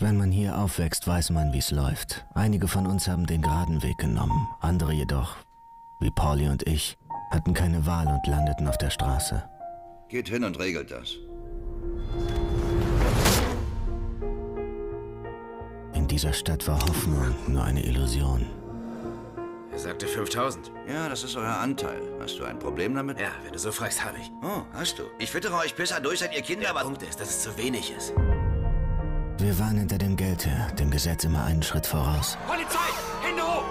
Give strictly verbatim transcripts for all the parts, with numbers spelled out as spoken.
Wenn man hier aufwächst, weiß man, wie es läuft. Einige von uns haben den geraden Weg genommen, andere jedoch, wie Paulie und ich, hatten keine Wahl und landeten auf der Straße. Geht hin und regelt das. In dieser Stadt war Hoffnung nur eine Illusion. Er sagte fünftausend. Ja, das ist euer Anteil. Hast du ein Problem damit? Ja, wenn du so fragst, habe ich. Oh, hast du. Ich füttere euch Pisser durch, seid ihr Kinder, aber... Der Punkt ist, dass es zu wenig ist. Wir waren hinter dem Geld her, dem Gesetz immer einen Schritt voraus. Polizei! Hände hoch!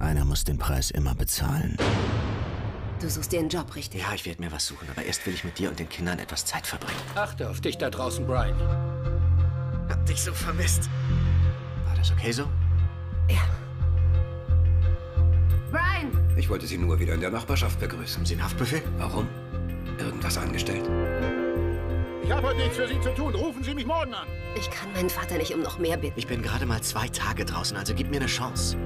Einer muss den Preis immer bezahlen. Du suchst dir einen Job, richtig? Ja, ich werde mir was suchen, aber erst will ich mit dir und den Kindern etwas Zeit verbringen. Achte auf dich da draußen, Brian. Hab dich so vermisst. War das okay so? Ja. Brian! Ich wollte Sie nur wieder in der Nachbarschaft begrüßen. Haben Sie einen Haftbefehl? Warum? Irgendwas angestellt. Ich habe heute nichts für Sie zu tun. Rufen Sie mich morgen an. Ich kann meinen Vater nicht um noch mehr bitten. Ich bin gerade mal zwei Tage draußen, also gib mir eine Chance.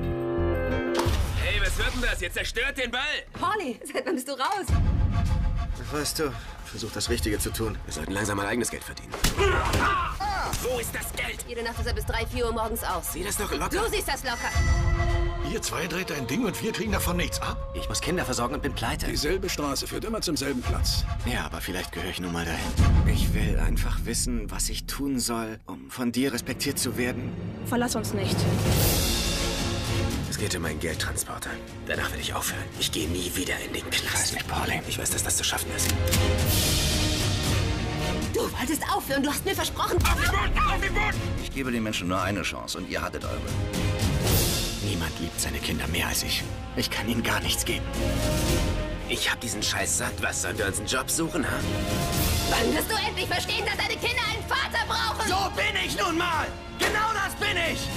Hey, was wird denn das? Jetzt zerstört den Ball. Paulie, seit wann bist du raus? Weißt du, versuch das Richtige zu tun. Wir sollten langsam mein eigenes Geld verdienen. Ah! Wo ist das Geld? Jede Nacht ist er bis drei, vier Uhr morgens aus. Sieh das doch locker. Du siehst das locker. Ihr zwei dreht ein Ding und wir kriegen davon nichts ab. Ich muss Kinder versorgen und bin pleite. Dieselbe Straße führt immer zum selben Platz. Ja, aber vielleicht gehöre ich nun mal dahin. Ich will einfach wissen, was ich tun soll, um von dir respektiert zu werden. Verlass uns nicht. Es geht um meinen Geldtransporter. Danach will ich aufhören. Ich gehe nie wieder in den Knast. Ich weiß nicht, Paulie. Ich weiß, dass das zu schaffen ist. Du wolltest aufhören, du hast mir versprochen. Auf den Boden, auf den Boden! Ich gebe den Menschen nur eine Chance und ihr hattet eure. Niemand liebt seine Kinder mehr als ich. Ich kann ihnen gar nichts geben. Ich hab diesen Scheiß satt. Was, sollen wir uns einen Job suchen, ha? Wann wirst du endlich verstehen, dass deine Kinder einen Vater brauchen? So bin ich nun mal! Genau das bin ich!